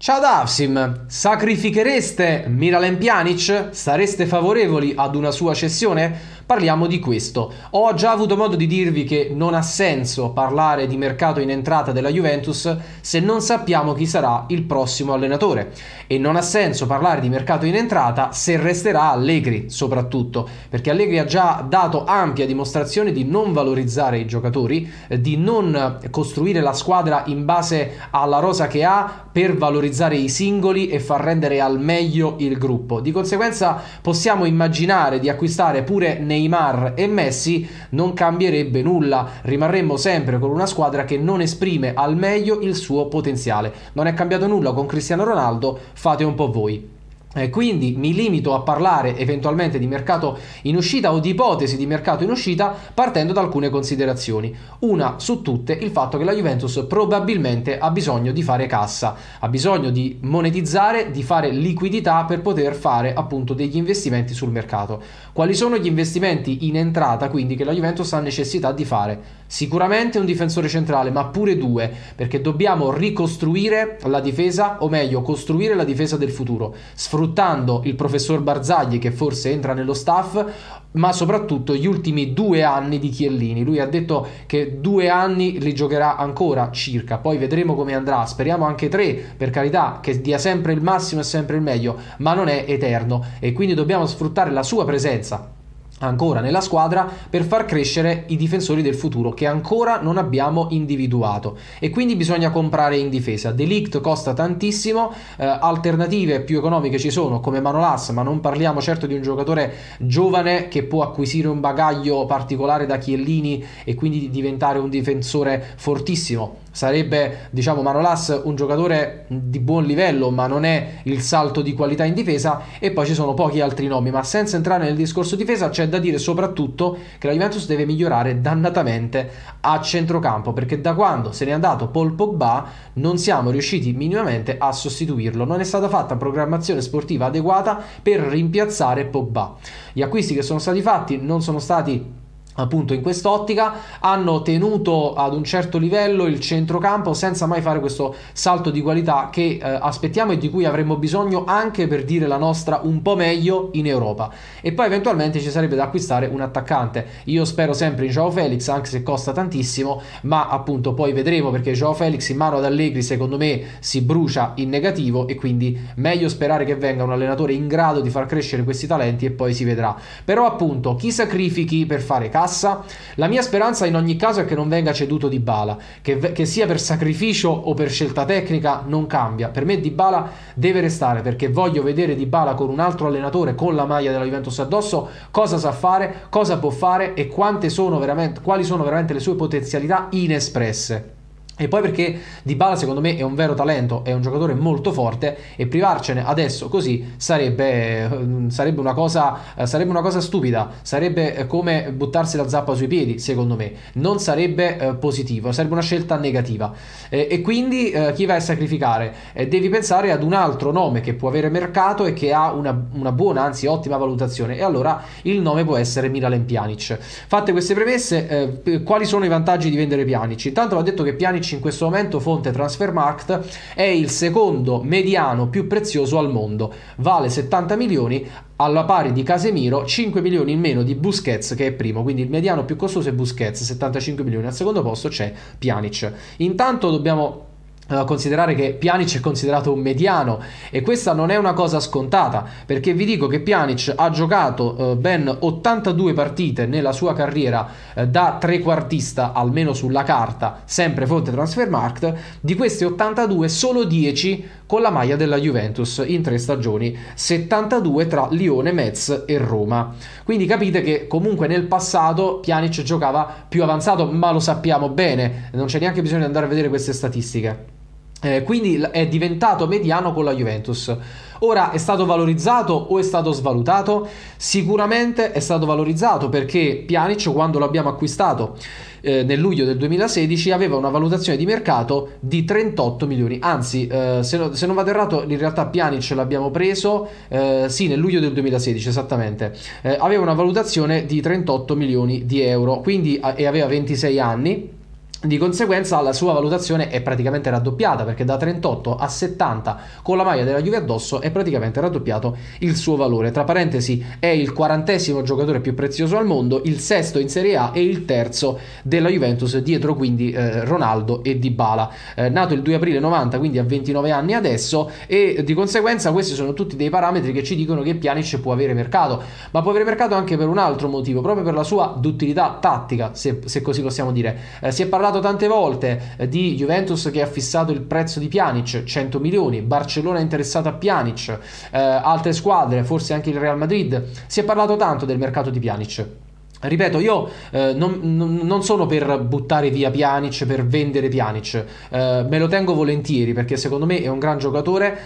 Ciao Davsim, sacrifichereste Miralem Pjanic? Sareste favorevoli ad una sua cessione? Parliamo di questo. Ho già avuto modo di dirvi che non ha senso parlare di mercato in entrata della Juventus se non sappiamo chi sarà il prossimo allenatore, e non ha senso parlare di mercato in entrata se resterà Allegri, soprattutto perché Allegri ha già dato ampia dimostrazione di non valorizzare i giocatori, di non costruire la squadra in base alla rosa che ha per valorizzare i singoli e far rendere al meglio il gruppo. Di conseguenza possiamo immaginare di acquistare pure Neymar e Messi, non cambierebbe nulla, rimarremmo sempre con una squadra che non esprime al meglio il suo potenziale. Non è cambiato nulla con Cristiano Ronaldo, fate un po' voi. Quindi mi limito a parlare eventualmente di mercato in uscita o di ipotesi di mercato in uscita partendo da alcune considerazioni. Una su tutte, il fatto che la Juventus probabilmente ha bisogno di fare cassa, ha bisogno di monetizzare, di fare liquidità per poter fare appunto degli investimenti sul mercato. Quali sono gli investimenti in entrata quindi che la Juventus ha necessità di fare? Sicuramente un difensore centrale, ma pure due, perché dobbiamo ricostruire la difesa, o meglio costruire la difesa del futuro, sfruttando il professor Barzagli che forse entra nello staff, ma soprattutto gli ultimi 2 anni di Chiellini. Lui ha detto che 2 anni li giocherà ancora circa, poi vedremo come andrà, speriamo anche 3, per carità, che dia sempre il massimo e sempre il meglio, ma non è eterno, e quindi dobbiamo sfruttare la sua presenza ancora nella squadra per far crescere i difensori del futuro che ancora non abbiamo individuato, e quindi bisogna comprare in difesa. De Ligt costa tantissimo, alternative più economiche ci sono come Manolas, ma non parliamo certo di un giocatore giovane che può acquisire un bagaglio particolare da Chiellini e quindi diventare un difensore fortissimo. Sarebbe, diciamo, Manolas un giocatore di buon livello, ma non è il salto di qualità in difesa, e poi ci sono pochi altri nomi, ma senza entrare nel discorso difesa c'è da dire soprattutto che la Juventus deve migliorare dannatamente a centrocampo, perché da quando se n'è andato Paul Pogba non siamo riusciti minimamente a sostituirlo, non è stata fatta programmazione sportiva adeguata per rimpiazzare Pogba. Gli acquisti che sono stati fatti non sono stati appunto in quest'ottica, hanno tenuto ad un certo livello il centrocampo senza mai fare questo salto di qualità che aspettiamo e di cui avremmo bisogno anche per dire la nostra un po' meglio in Europa. E poi eventualmente ci sarebbe da acquistare un attaccante. Io spero sempre in Joao Felix, anche se costa tantissimo, ma appunto poi vedremo, perché Joao Felix in mano ad Allegri secondo me si brucia in negativo, e quindi meglio sperare che venga un allenatore in grado di far crescere questi talenti e poi si vedrà. Però appunto chi sacrifichi per fare cassa? La mia speranza in ogni caso è che non venga ceduto Dybala, che sia per sacrificio o per scelta tecnica non cambia. Per me Dybala deve restare, perché voglio vedere Dybala con un altro allenatore con la maglia della Juventus addosso, cosa sa fare, cosa può fare e quali sono veramente le sue potenzialità inespresse. E poi perché Dybala secondo me è un vero talento, è un giocatore molto forte, e privarcene adesso così sarebbe una cosa stupida, sarebbe come buttarsi la zappa sui piedi, secondo me non sarebbe positivo, sarebbe una scelta negativa. E quindi chi vai a sacrificare? Devi pensare ad un altro nome che può avere mercato e che ha una buona, anzi ottima valutazione, e allora il nome può essere Miralem Pjanic. Fatte queste premesse, quali sono i vantaggi di vendere Pjanic? Intanto l'ho detto che Pjanic in questo momento, fonte Transfermarkt, è il secondo mediano più prezioso al mondo, vale 70 milioni alla pari di Casemiro, 5 milioni in meno di Busquets che è primo, quindi il mediano più costoso è Busquets, 75 milioni, al secondo posto c'è Pjanic. Intanto dobbiamo considerare che Pjanic è considerato un mediano, e questa non è una cosa scontata, perché vi dico che Pjanic ha giocato ben 82 partite nella sua carriera da trequartista, almeno sulla carta, sempre fonte Transfermarkt. Di queste 82 solo 10 con la maglia della Juventus in 3 stagioni, 72 tra Lione, Metz e Roma. Quindi capite che comunque nel passato Pjanic giocava più avanzato, ma lo sappiamo bene, non c'è neanche bisogno di andare a vedere queste statistiche. Quindi è diventato mediano con la Juventus. Ora, è stato valorizzato o è stato svalutato? Sicuramente è stato valorizzato, perché Pjanic, quando l'abbiamo acquistato nel luglio del 2016, aveva una valutazione di mercato di 38 milioni, anzi se non vado errato in realtà Pjanic l'abbiamo preso sì, nel luglio del 2016 esattamente, aveva una valutazione di 38 milioni di euro, quindi aveva 26 anni. Di conseguenza la sua valutazione è praticamente raddoppiata, perché da 38 a 70 con la maglia della Juve addosso è praticamente raddoppiato il suo valore. Tra parentesi, è il 40° giocatore più prezioso al mondo, il 6° in Serie A e il 3° della Juventus, dietro quindi Ronaldo e Dybala. Nato il 2 aprile 90, quindi a 29 anni adesso, e di conseguenza questi sono tutti dei parametri che ci dicono che Pjanic può avere mercato, ma può avere mercato anche per un altro motivo, proprio per la sua duttilità tattica, se così possiamo dire. Si è parlato tante volte di Juventus che ha fissato il prezzo di Pjanic, 100 milioni, Barcellona è interessato a Pjanic, altre squadre, forse anche il Real Madrid. Si è parlato tanto del mercato di Pjanic. Ripeto, io non sono per buttare via Pjanic, per vendere Pjanic, me lo tengo volentieri perché secondo me è un gran giocatore,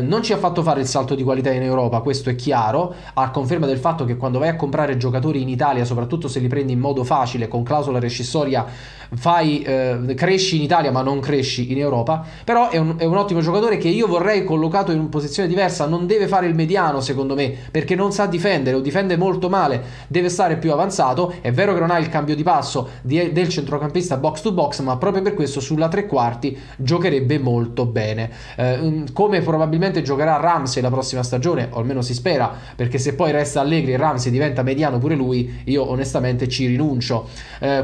non ci ha fatto fare il salto di qualità in Europa, questo è chiaro, a conferma del fatto che quando vai a comprare giocatori in Italia, soprattutto se li prendi in modo facile con clausola rescissoria, cresci in Italia ma non cresci in Europa. Però è un ottimo giocatore che io vorrei collocato in una posizione diversa, non deve fare il mediano secondo me, perché non sa difendere o difende molto male, deve stare più avanzato. È vero che non ha il cambio di passo del centrocampista box to box, ma proprio per questo sulla tre quarti giocherebbe molto bene, come probabilmente giocherà Ramsey la prossima stagione, o almeno si spera, perché se poi resta Allegri e Ramsey diventa mediano pure lui, io onestamente ci rinuncio.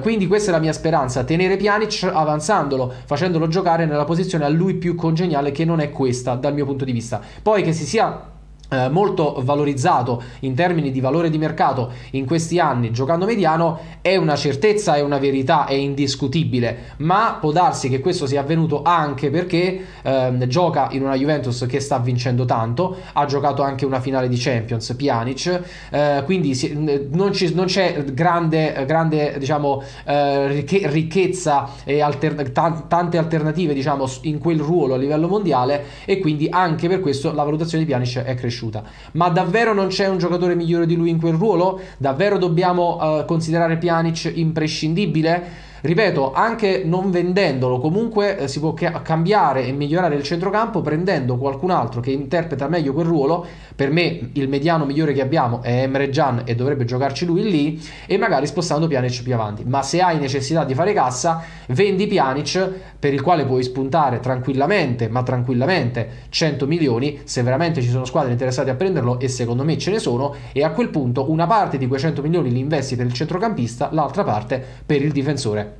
Quindi questa è la mia speranza, tenere Pjanic avanzandolo, facendolo giocare nella posizione a lui più congeniale, che non è questa dal mio punto di vista. Poi che si sia molto valorizzato in termini di valore di mercato in questi anni giocando mediano è una certezza, è una verità, è indiscutibile, ma può darsi che questo sia avvenuto anche perché gioca in una Juventus che sta vincendo tanto, ha giocato anche una finale di Champions Pjanic, quindi non c'è grande diciamo, ricchezza e tante alternative diciamo, in quel ruolo a livello mondiale, e quindi anche per questo la valutazione di Pjanic è cresciuta. Ma davvero non c'è un giocatore migliore di lui in quel ruolo? Davvero dobbiamo considerare Pjanic imprescindibile? Ripeto, anche non vendendolo comunque si può cambiare e migliorare il centrocampo prendendo qualcun altro che interpreta meglio quel ruolo. Per me il mediano migliore che abbiamo è Emre Can e dovrebbe giocarci lui lì, e magari spostando Pjanic più avanti. Ma se hai necessità di fare cassa, vendi Pjanic, per il quale puoi spuntare tranquillamente, ma tranquillamente 100 milioni se veramente ci sono squadre interessate a prenderlo, e secondo me ce ne sono, e a quel punto una parte di quei 100 milioni li investi per il centrocampista, l'altra parte per il difensore.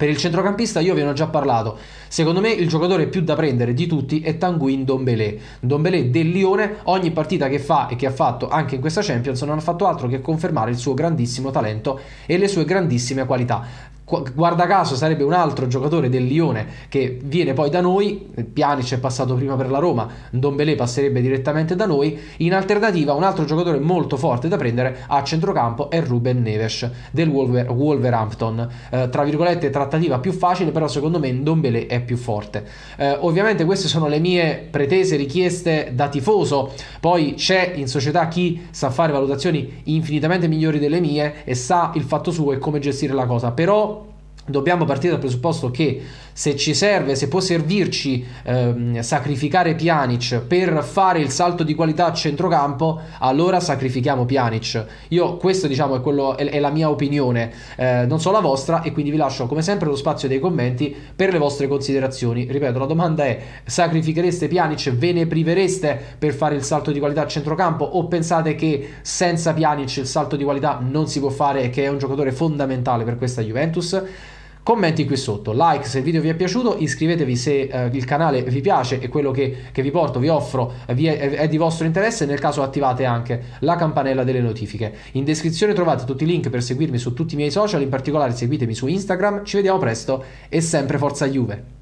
Per il centrocampista io ve ne ho già parlato, secondo me il giocatore più da prendere di tutti è Tanguy Ndombele, del Lione. Ogni partita che fa e che ha fatto anche in questa Champions non ha fatto altro che confermare il suo grandissimo talento e le sue grandissime qualità. Guarda caso sarebbe un altro giocatore del Lione che viene poi da noi, Pjanic è passato prima per la Roma, Ndombele passerebbe direttamente da noi. In alternativa un altro giocatore molto forte da prendere a centrocampo è Ruben Neves del Wolverhampton, tra virgolette trattativa più facile, però secondo me Ndombele è più forte. Ovviamente queste sono le mie pretese, richieste da tifoso, poi c'è in società chi sa fare valutazioni infinitamente migliori delle mie e sa il fatto suo e come gestire la cosa, però dobbiamo partire dal presupposto che se ci serve, se può servirci sacrificare Pjanic per fare il salto di qualità a centrocampo, allora sacrifichiamo Pjanic. Io questo diciamo è la mia opinione, non so la vostra, e quindi vi lascio come sempre lo spazio dei commenti per le vostre considerazioni. Ripeto, la domanda è: sacrifichereste Pjanic, ve ne privereste per fare il salto di qualità a centrocampo, o pensate che senza Pjanic il salto di qualità non si può fare e che è un giocatore fondamentale per questa Juventus? Commenti qui sotto, like se il video vi è piaciuto, iscrivetevi se il canale vi piace e quello che vi porto, vi offro, è di vostro interesse. Nel caso attivate anche la campanella delle notifiche. In descrizione trovate tutti i link per seguirmi su tutti i miei social, in particolare seguitemi su Instagram. Ci vediamo presto e sempre forza Juve!